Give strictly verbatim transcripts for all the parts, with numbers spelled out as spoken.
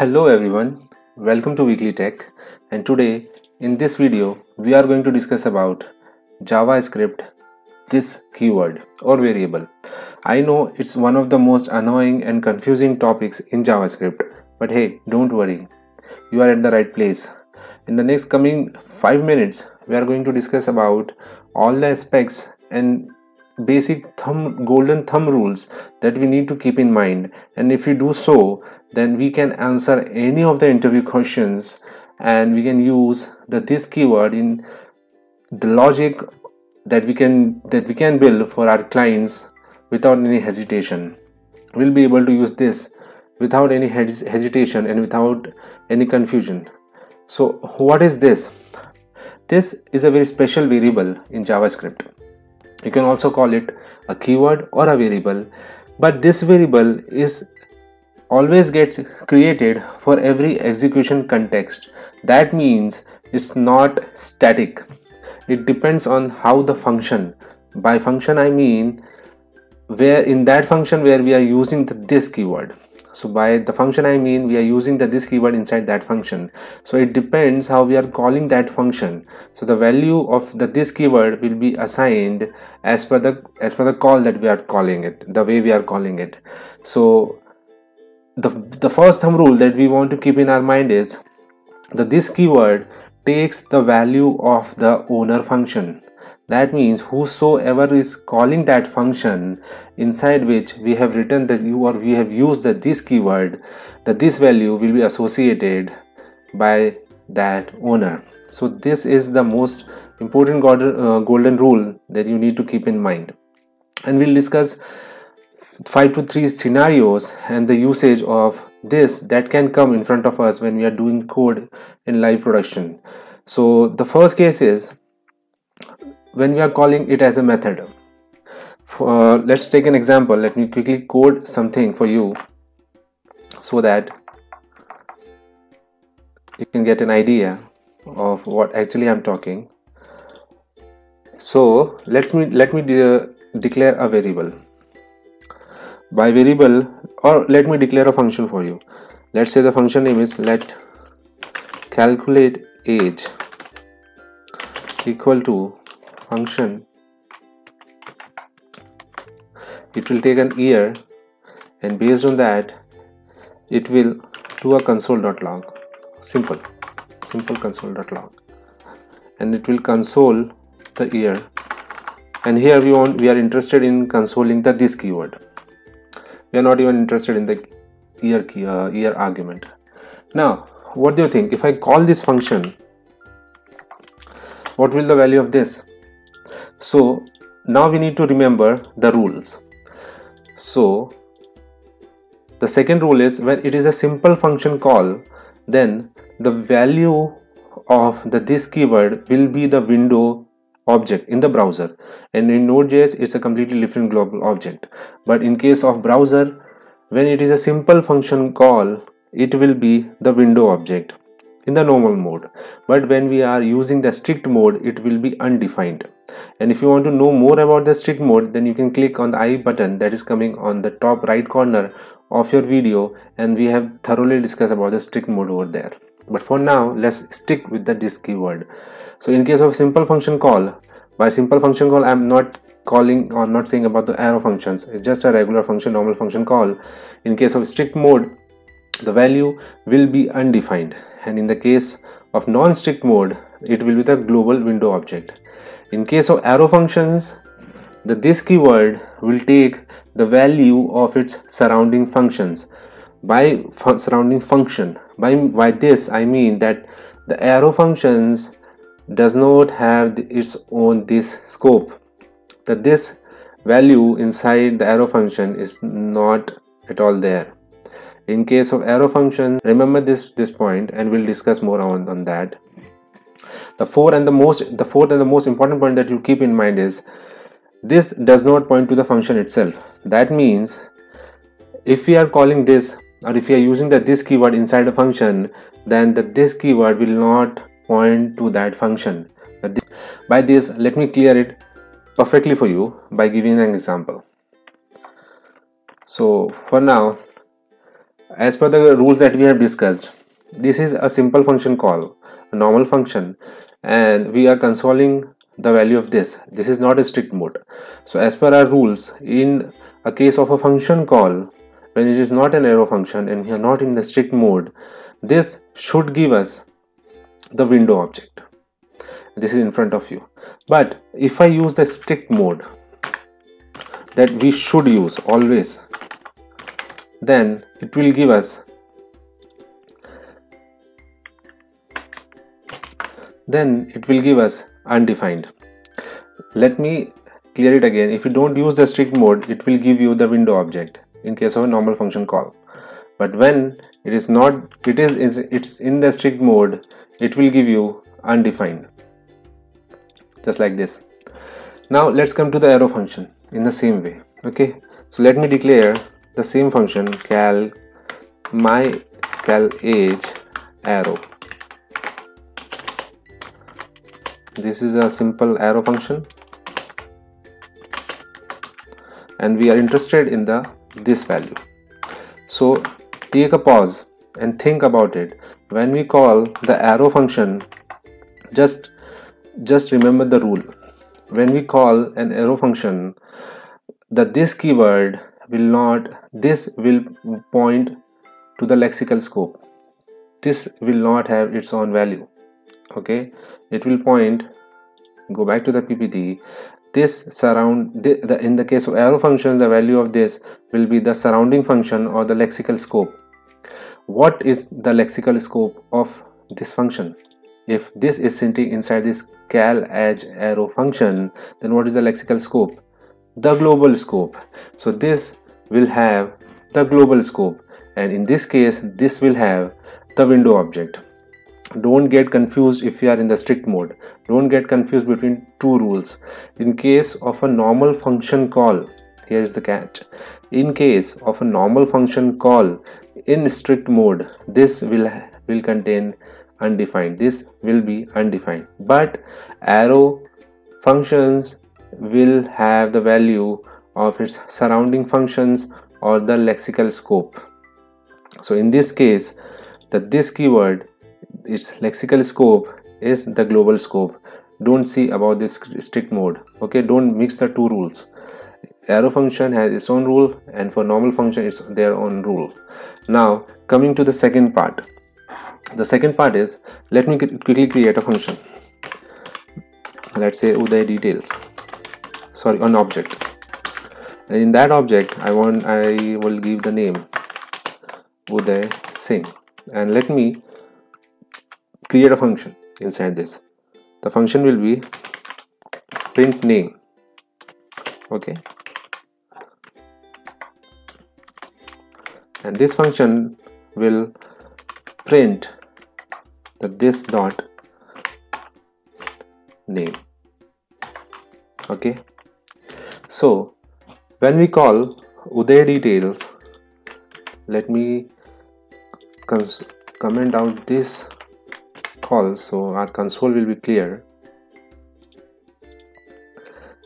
Hello everyone, welcome to Weekly Tech, and today in this video we are going to discuss about JavaScript, this keyword or variable. I know it's one of the most annoying and confusing topics in JavaScript, but hey, don't worry, you are at the right place. In the next coming five minutes we are going to discuss about all the aspects and basic thumb golden thumb rules that we need to keep in mind, and if you do so, then we can answer any of the interview questions and we can use the this keyword in the logic that we can that we can build for our clients without any hesitation. We'll be able to use this without any hesitation and without any confusion. So what is this? This is a very special variable in JavaScript. You can also call it a keyword or a variable, but this variable is always gets created for every execution context. That means it's not static. It depends on how the function, by function I mean where in that function where we are using the this keyword. So by the function I mean we are using the this keyword inside that function. So it depends how we are calling that function. So the value of the this keyword will be assigned as per the as per the call that we are calling it, the way we are calling it. So the the first thumb rule that we want to keep in our mind is that this keyword takes the value of the owner function. That means whosoever is calling that function inside which we have written that you or we have used the this keyword, that this value will be associated by that owner. So this is the most important golden rule that you need to keep in mind, and we'll discuss five to three scenarios and the usage of this that can come in front of us when we are doing code in live production. So the first case is when we are calling it as a method. For, uh, let's take an example. Let me quickly code something for you so that you can get an idea of what actually I'm talking. So let me let me de- declare a variable. By variable, or let me declare a function for you. Let's say the function name is let calculate age equal to function. It will take an year, and based on that it will do a console.log, simple simple console.log, and it will console the year. And here we want we are interested in consoling the this keyword. We are not even interested in the year key, uh, year argument. Now what do you think? If I call this function, what will the value of this? So now we need to remember the rules. So the second rule is when it is a simple function call, then the value of the this keyword will be the window object in the browser, and in Node.js it's a completely different global object. But in case of browser, when it is a simple function call, it will be the window object in the normal mode, but when we are using the strict mode it will be undefined. And if you want to know more about the strict mode, then you can click on the I button that is coming on the top right corner of your video, and we have thoroughly discussed about the strict mode over there. But for now let's stick with the this keyword. So in case of simple function call, by simple function call I am not calling or not saying about the arrow functions, it's just a regular function, normal function call. In case of strict mode, the value will be undefined, and in the case of non-strict mode it will be the global window object. In case of arrow functions, the this keyword will take the value of its surrounding functions. By fu surrounding function, by, by this I mean that the arrow functions does not have the, its own this scope. The this value inside the arrow function is not at all there. In case of arrow function, remember this this point, and we'll discuss more on, on that. The four and the most the fourth and the most important point that you keep in mind is this does not point to the function itself. That means if we are calling this, or if we are using the this keyword inside a function, then the this keyword will not point to that function. By this, let me clear it perfectly for you by giving an example. So for now, As per the rules that we have discussed, this is a simple function call, a normal function, and we are consoling the value of this. This is not a strict mode. So as per our rules, in a case of a function call, when it is not an arrow function and we are not in the strict mode, this should give us the window object. This is in front of you. But if I use the strict mode that we should use always, then it will give us, then it will give us undefined. Let me clear it again. If you don't use the strict mode, it will give you the window object in case of a normal function call. But when it is not, it is it's in the strict mode, it will give you undefined, just like this. Now let's come to the arrow function in the same way. Okay, so let me declare the same function cal my cal age arrow. This is a simple arrow function, and we are interested in the this value. So take a pause and think about it. When we call the arrow function, just just remember the rule. When we call an arrow function, that this keyword will not, this will point to the lexical scope. This will not have its own value. Okay, it will point, go back to the P P T, this surround the, the in the case of arrow function, the value of this will be the surrounding function or the lexical scope. What is the lexical scope of this function? If this is sitting inside this cal age arrow function, then what is the lexical scope? The global scope. So this will have the global scope, and in this case this will have the window object. Don't get confused if you are in the strict mode. Don't get confused between two rules. In case of a normal function call, here is the catch. In case of a normal function call in strict mode, this will will contain undefined. This will be undefined. But arrow functions will have the value of its surrounding functions or the lexical scope. So in this case, that this keyword, its lexical scope is the global scope. Don't see about this strict mode. Okay, don't mix the two rules. Arrow function has its own rule, and for normal function it's their own rule. Now coming to the second part. The second part is, let me quickly create a function. Let's say Uday details, sorry, an object, and in that object I want I will give the name Uday Singh, and let me create a function inside this. The function will be print name. Okay, and this function will print the this dot name. Okay, so when we call Uday details, let me comment out this call, so our console will be clear.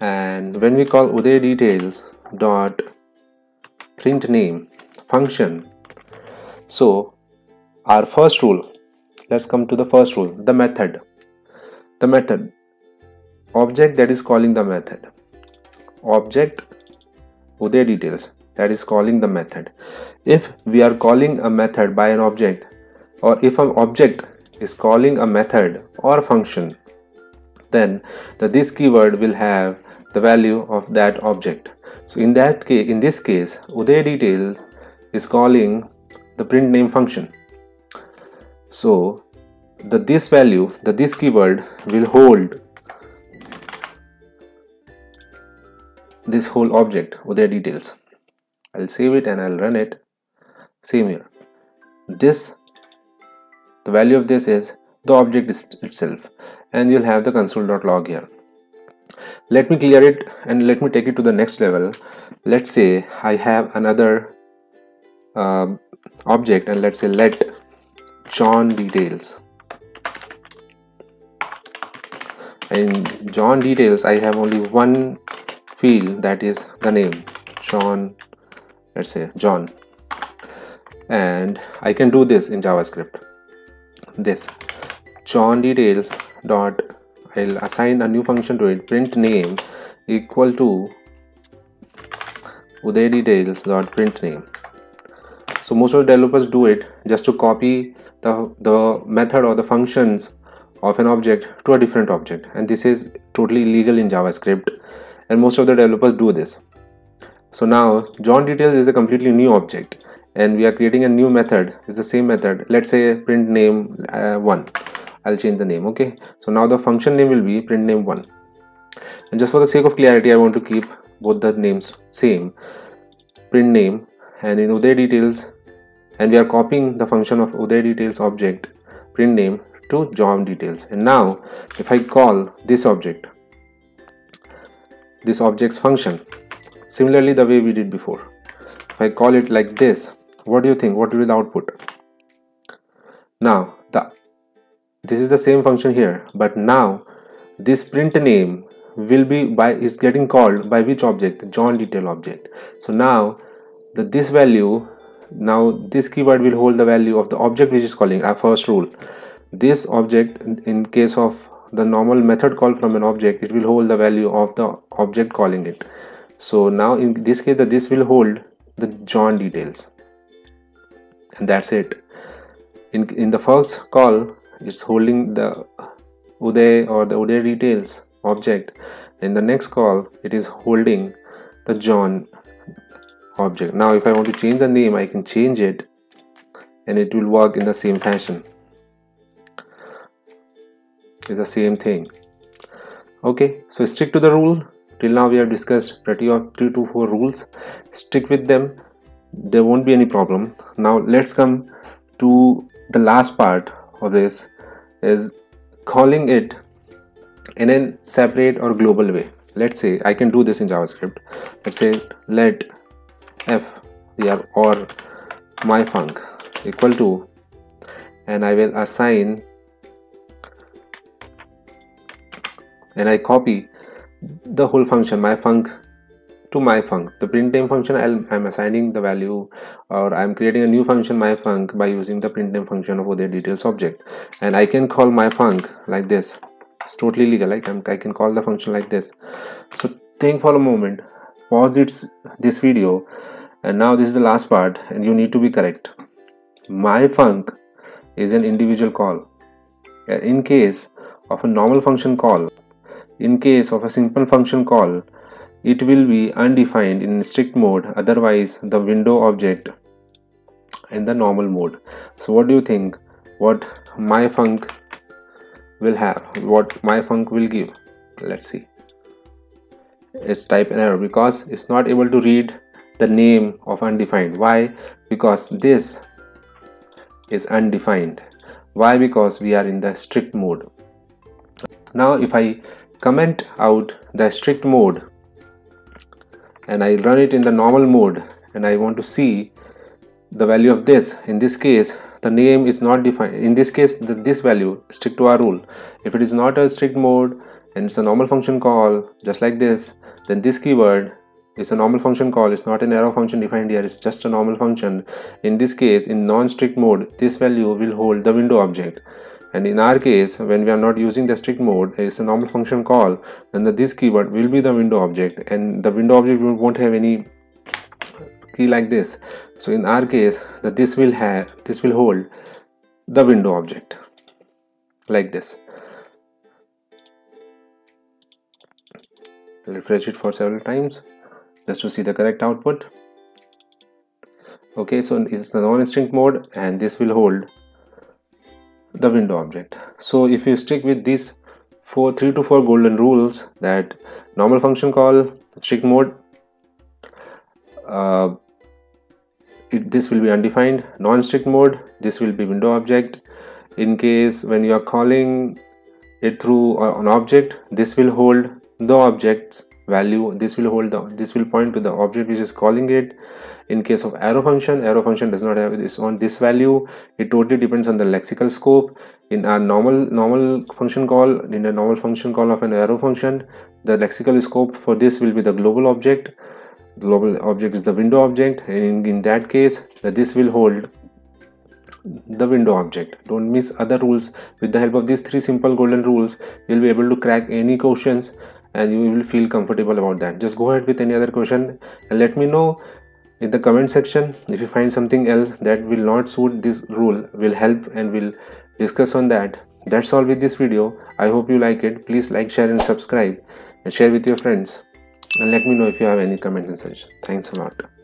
And when we call Uday details dot print name function, so our first rule, let's come to the first rule, the method. The method object that is calling the method, object Uday details that is calling the method. If we are calling a method by an object, or if an object is calling a method or function, then the this keyword will have the value of that object. So in that case, in this case, Uday details is calling the print name function. So the this value, the this keyword will hold this whole object Uday details. I'll save it and I'll run it. Same here. This, the value of this is the object itself, and you'll have the console.log here. Let me clear it and let me take it to the next level. Let's say I have another uh, object, and let's say let John details. In John details I have only one field, that is the name John. Let's say John. and I can do this in JavaScript. This John details dot, I'll assign a new function to it, print name equal to Uday details dot print name. So most of the developers do it just to copy the, the method or the functions of an object to a different object, and this is totally illegal in JavaScript, and most of the developers do this. So now John details is a completely new object and we are creating a new method. It's the same method. Let's say print name uh, one. I'll change the name. Okay, so now the function name will be print name one, and just for the sake of clarity I want to keep both the names same, print name and in Uday details, and we are copying the function of Uday details object print name to John details. And now if I call this object, this object's function, similarly the way we did before, if I call it like this, what do you think, what will be the output? Now the this is the same function here, but now this print name will be by is getting called by which object? The John detail object. So now the this value, now this keyword will hold the value of the object which is calling. Our first rule, this object, in case of the normal method call from an object, it will hold the value of the object calling it. So now in this case the this will hold the John details, and that's it. In, in the first call it's holding the Uday or the Uday details object, in the next call it is holding the John object. Now if I want to change the name, I can change it and it will work in the same fashion. It's the same thing. Okay, so stick to the rule. Till now we have discussed pretty of three to four rules. Stick with them, there won't be any problem. Now let's come to the last part of this, is calling it in a separate or global way. Let's say I can do this in JavaScript. Let's say let f yeah, or my func equal to, and I will assign and I copy the whole function my func to my func. The print name function I'll, I'm assigning the value, or I'm creating a new function my func by using the print name function of the details object, and I can call my func like this. It's totally legal. Like I'm, I can call the function like this. So think for a moment, pause this this video, and now this is the last part and you need to be correct. My func is an individual call in case of a normal function call. In case of a simple function call, it will be undefined in strict mode, otherwise the window object in the normal mode. So what do you think, what my func will have, what my func will give? Let's see. It's type an error because it's not able to read the name of undefined. Why? Because this is undefined. Why? Because we are in the strict mode. Now if I comment out the strict mode and I run it in the normal mode, and I want to see the value of this. In this case the name is not defined. In this case the, this value, stick to our rule, if it is not a strict mode and it's a normal function call just like this, then this keyword is a normal function call. It's not an arrow function defined here, it's just a normal function. In this case, in non-strict mode, this value will hold the window object. And in our case, when we are not using the strict mode, it's a normal function call, then the this keyword will be the window object, and the window object won't have any key like this. So in our case, that this will have this will hold the window object like this. Refresh it for several times just to see the correct output. Okay, so it's the non-strict mode, and this will hold the window object. So if you stick with these four three to four golden rules, that normal function call, strict mode, uh, it, this will be undefined, non-strict mode, this will be window object. In case when you are calling it through an object, this will hold the object's value, this will hold the this will point to the object which is calling it. In case of arrow function, arrow function does not have this on this value. It totally depends on the lexical scope. In our normal normal function call, in a normal function call of an arrow function, the lexical scope for this will be the global object. global object is the window object, and in that case this will hold the window object. Don't miss other rules. With the help of these three simple golden rules, you'll be able to crack any questions and you will feel comfortable about that. Just go ahead with any other question and let me know in the comment section if you find something else that will not suit this rule. Will help and we'll discuss on that. That's all with this video. I hope you like it. Please like, share and subscribe, and share with your friends, and let me know if you have any comments and suggestions. Thanks a lot.